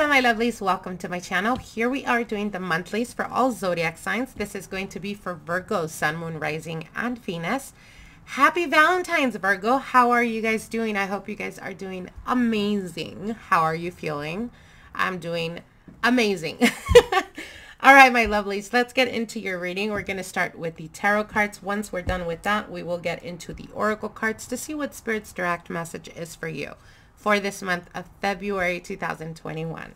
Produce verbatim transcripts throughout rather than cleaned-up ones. Hello my lovelies, welcome to my channel. Here we are doing the monthlies for all zodiac signs. This is going to be for Virgo, Sun, Moon, Rising, and Venus. Happy Valentine's, Virgo. How are you guys doing? I hope you guys are doing amazing. How are you feeling? I'm doing amazing. All right, my lovelies, let's get into your reading. We're going to start with the tarot cards. Once we're done with that, we will get into the oracle cards to see what Spirit's direct message is for you for this month of February two thousand twenty-one.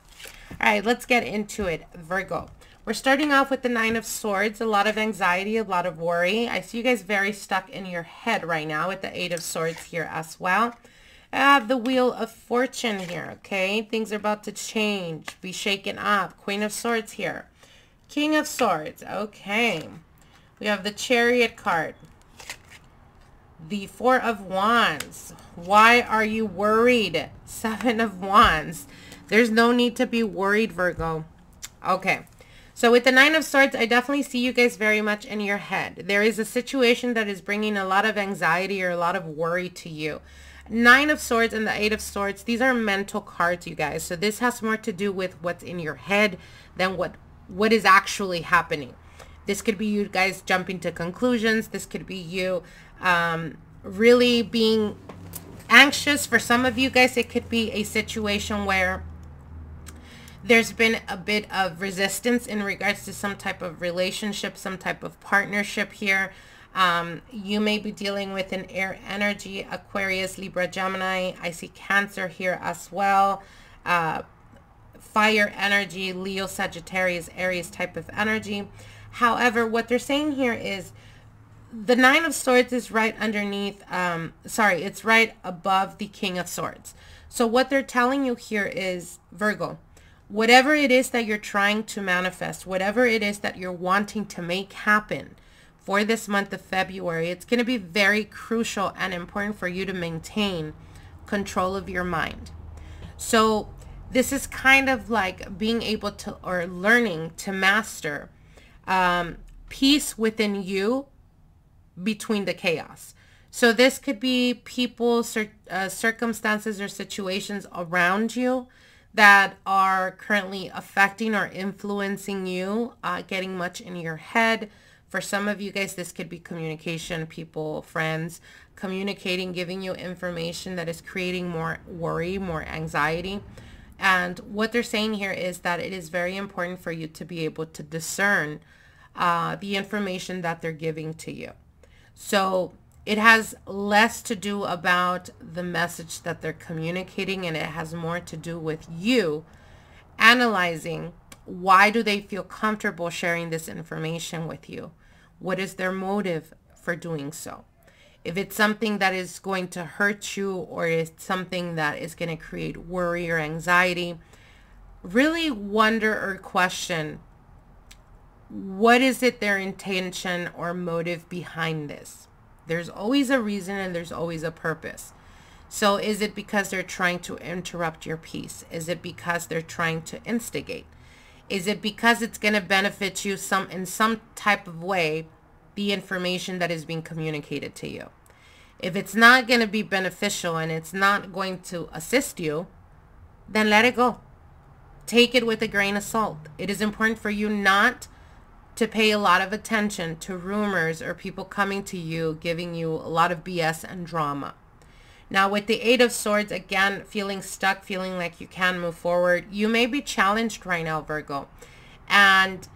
All right, let's get into it, Virgo. We're starting off with the Nine of Swords. A lot of anxiety, a lot of worry. I see you guys very stuck in your head right now with the Eight of Swords here as well. I have the Wheel of Fortune here, okay? Things are about to change, be shaken up. Queen of Swords here. King of Swords, okay. We have the Chariot card. The Four of Wands. Why are you worried? Seven of Wands. There's no need to be worried, Virgo. Okay. So with the Nine of Swords, I definitely see you guys very much in your head. There is a situation that is bringing a lot of anxiety or a lot of worry to you. Nine of Swords and the Eight of Swords, these are mental cards, you guys. So this has more to do with what's in your head than what what is actually happening. This could be you guys jumping to conclusions. This could be you um, really being anxious. For some of you guys, it could be a situation where there's been a bit of resistance in regards to some type of relationship, some type of partnership here. Um, you may be dealing with an air energy, Aquarius, Libra, Gemini. I see Cancer here as well. Uh, fire energy, Leo, Sagittarius, Aries type of energy. However, what they're saying here is the Nine of Swords is right underneath, um, sorry, it's right above the King of Swords. So what they're telling you here is, Virgo, whatever it is that you're trying to manifest, whatever it is that you're wanting to make happen for this month of February, it's going to be very crucial and important for you to maintain control of your mind. So this is kind of like being able to, or learning to master um, peace within you between the chaos. So this could be people, cir uh, circumstances, or situations around you that are currently affecting or influencing you, uh, getting much in your head. For some of you guys, this could be communication, people, friends, communicating, giving you information that is creating more worry, more anxiety. And what they're saying here is that it is very important for you to be able to discern uh, the information that they're giving to you. So it has less to do about the message that they're communicating, and it has more to do with you analyzing why do they feel comfortable sharing this information with you? What is their motive for doing so? If it's something that is going to hurt you, or it's something that is going to create worry or anxiety, really wonder or question, what is it their intention or motive behind this? There's always a reason and there's always a purpose. So is it because they're trying to interrupt your peace? Is it because they're trying to instigate? Is it because it's going to benefit you some in some type of way, the information that is being communicated to you? If it's not going to be beneficial and it's not going to assist you, then let it go. Take it with a grain of salt. It is important for you not to pay a lot of attention to rumors or people coming to you, giving you a lot of B S and drama. Now with the Eight of Swords, again, feeling stuck, feeling like you can't move forward. You may be challenged right now, Virgo. And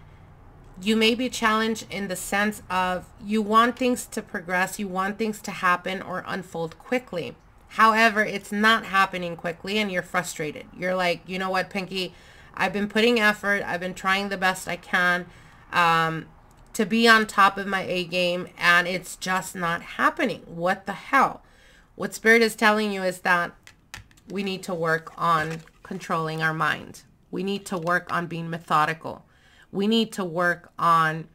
you may be challenged in the sense of you want things to progress, you want things to happen or unfold quickly. However, it's not happening quickly and you're frustrated. You're like, you know what, Pinky, I've been putting effort, I've been trying the best I can um, to be on top of my A game, and it's just not happening. What the hell? What Spirit is telling you is that we need to work on controlling our mind. We need to work on being methodical. We need to work on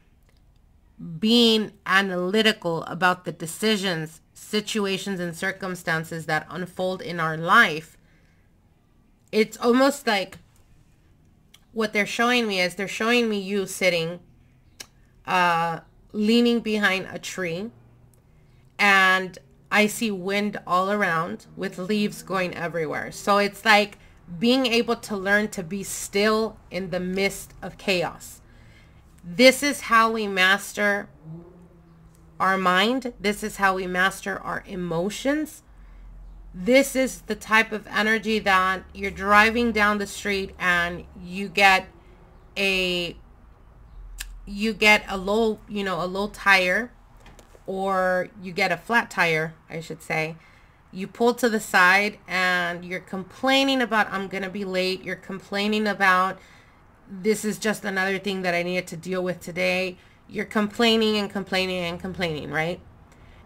being analytical about the decisions, situations, and circumstances that unfold in our life. It's almost like what they're showing me is they're showing me you sitting, uh, leaning behind a tree, and I see wind all around with leaves going everywhere. So it's like being able to learn to be still in the midst of chaos. This is how we master our mind. This is how we master our emotions. This is the type of energy that you're driving down the street and you get a you get a low, you know, a low tire, or you get a flat tire, I should say. You pull to the side and you're complaining about, I'm going to be late. You're complaining about, this is just another thing that I needed to deal with today. You're complaining and complaining and complaining, right?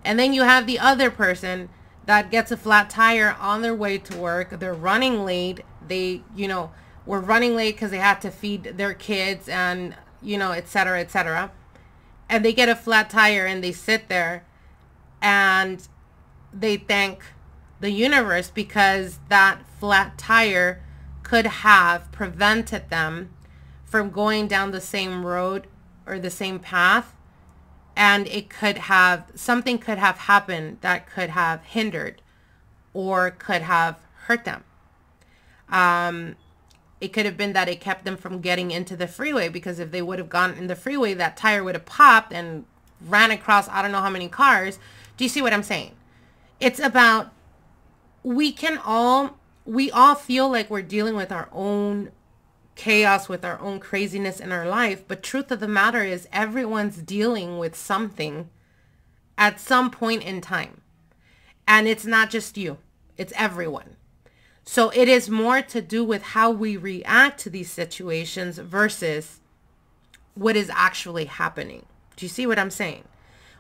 And then you have the other person that gets a flat tire on their way to work. They're running late. They, you know, were running late because they had to feed their kids and, you know, et cetera, et cetera. And they get a flat tire and they sit there and they thank the universe because that flat tire could have prevented them from going down the same road or the same path. And it could have, something could have happened that could have hindered or could have hurt them. Um, it could have been that it kept them from getting into the freeway, because if they would have gone in the freeway, that tire would have popped and ran across, I don't know how many cars. Do you see what I'm saying? It's about, we can all, we all feel like we're dealing with our own chaos, with our own craziness in our life. But truth of the matter is, everyone's dealing with something at some point in time. And it's not just you, it's everyone. So it is more to do with how we react to these situations versus what is actually happening. Do you see what I'm saying?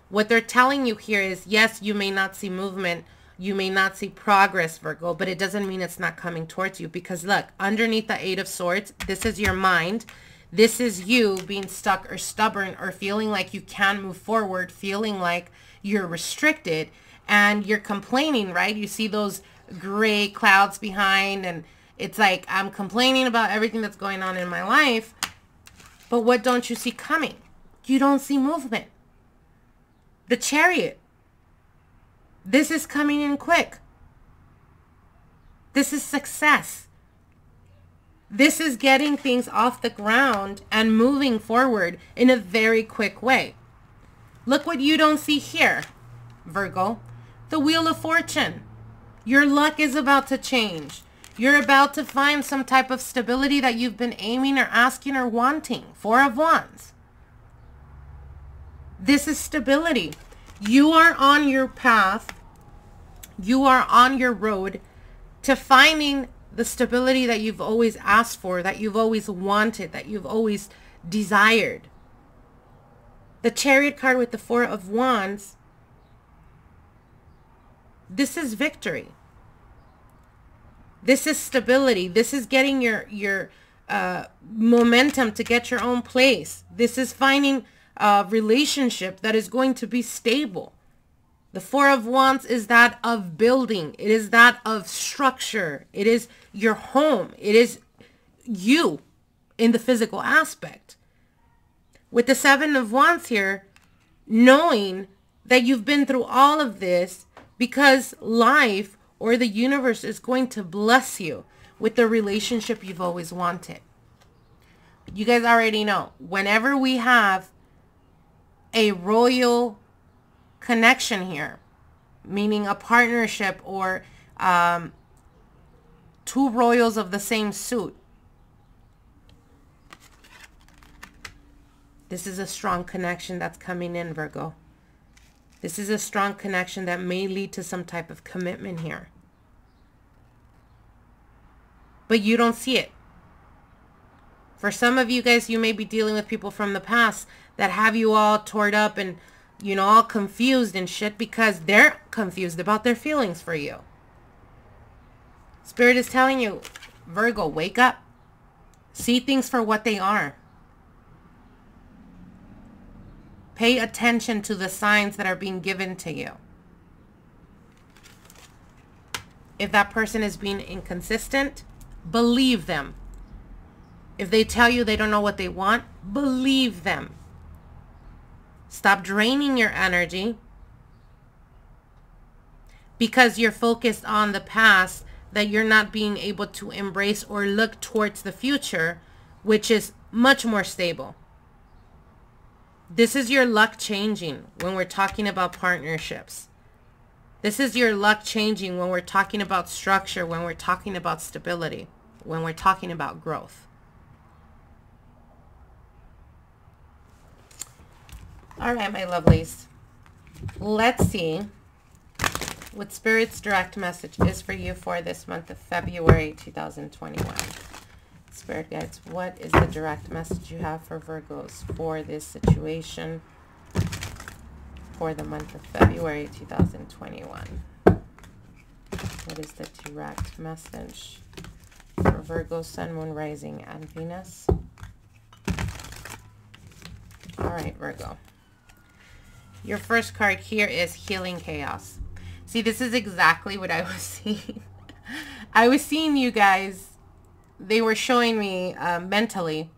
What they're telling you here is, yes, you may not see movement, you may not see progress, Virgo, but it doesn't mean it's not coming towards you. Because look, underneath the Eight of Swords, this is your mind. This is you being stuck or stubborn or feeling like you can move forward, feeling like you're restricted, and you're complaining, right? You see those gray clouds behind and it's like, I'm complaining about everything that's going on in my life. But what don't you see coming? You don't see movement. The Chariot. This is coming in quick. This is success. This is getting things off the ground and moving forward in a very quick way. Look what you don't see here, Virgo. The Wheel of Fortune. Your luck is about to change. You're about to find some type of stability that you've been aiming or asking or wanting. Four of Wands. This is stability. You are on your path. You are on your road to finding the stability that you've always asked for, that you've always wanted, that you've always desired. The Chariot card with the Four of Wands. This is victory. This is stability. This is getting your, your uh, momentum to get your own place. This is finding a relationship that is going to be stable. The Four of Wands is that of building. It is that of structure. It is your home. It is you in the physical aspect. With the Seven of Wands here, knowing that you've been through all of this because life or the universe is going to bless you with the relationship you've always wanted. You guys already know, whenever we have a royal connection here, meaning a partnership or um, two royals of the same suit, this is a strong connection that's coming in, Virgo. This is a strong connection that may lead to some type of commitment here. But you don't see it. For some of you guys, you may be dealing with people from the past that have you all torn up and, you know, all confused and shit because they're confused about their feelings for you. Spirit is telling you, Virgo, wake up. See things for what they are. Pay attention to the signs that are being given to you. If that person is being inconsistent, believe them. If they tell you they don't know what they want, believe them. Stop draining your energy because you're focused on the past that you're not being able to embrace or look towards the future, which is much more stable. This is your luck changing when we're talking about partnerships. This is your luck changing when we're talking about structure, when we're talking about stability, when we're talking about growth. All right, my lovelies. Let's see what Spirit's direct message is for you for this month of February two thousand twenty-one. Spirit guides, what is the direct message you have for Virgos for this situation for the month of February two thousand twenty-one? What is the direct message for Virgo, Sun, Moon, Rising, and Venus? All right, Virgo. Your first card here is Healing Chaos. See, this is exactly what I was seeing. I was seeing you guys. They were showing me uh, mentally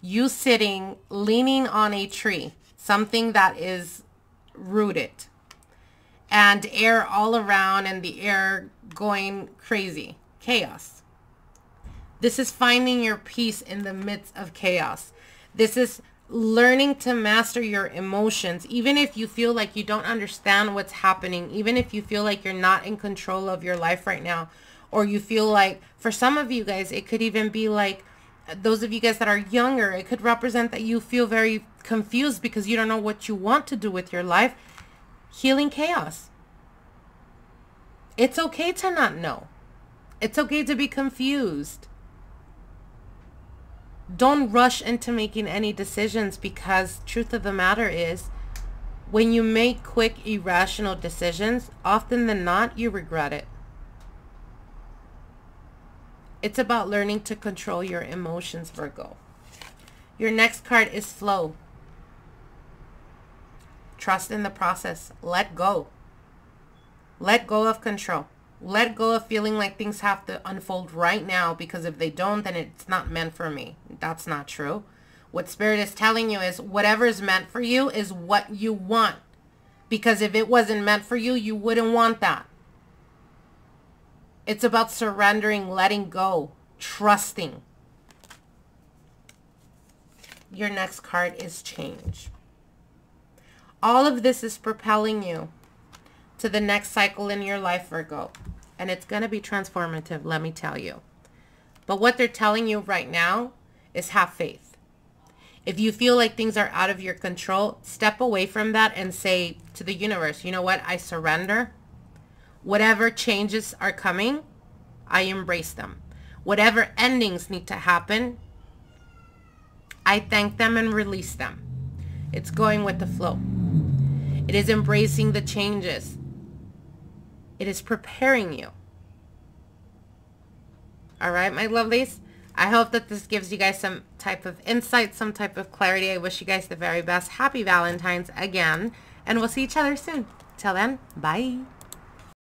you sitting, leaning on a tree, something that is rooted, and air all around and the air going crazy. Chaos. This is finding your peace in the midst of chaos. This is learning to master your emotions, even if you feel like you don't understand what's happening, even if you feel like you're not in control of your life right now, or you feel like, for some of you guys, it could even be like, those of you guys that are younger, it could represent that you feel very confused because you don't know what you want to do with your life. Healing chaos. It's okay to not know. It's okay to be confused. Don't rush into making any decisions, because truth of the matter is, when you make quick, irrational decisions, often than not, you regret it. It's about learning to control your emotions, Virgo. Your next card is Flow. Trust in the process. Let go. Let go of control. Let go of feeling like things have to unfold right now, because if they don't, then it's not meant for me. That's not true. What Spirit is telling you is whatever is meant for you is what you want, because if it wasn't meant for you, you wouldn't want that. It's about surrendering, letting go, trusting. Your next card is Change. All of this is propelling you to the next cycle in your life, Virgo. And it's going to be transformative, let me tell you. But what they're telling you right now is have faith. If you feel like things are out of your control, step away from that and say to the universe, you know what? I surrender. Whatever changes are coming, I embrace them. Whatever endings need to happen, I thank them and release them. It's going with the flow. It is embracing the changes. It is preparing you. All right, my lovelies. I hope that this gives you guys some type of insight, some type of clarity. I wish you guys the very best. Happy Valentine's again. And we'll see each other soon. Till then, bye.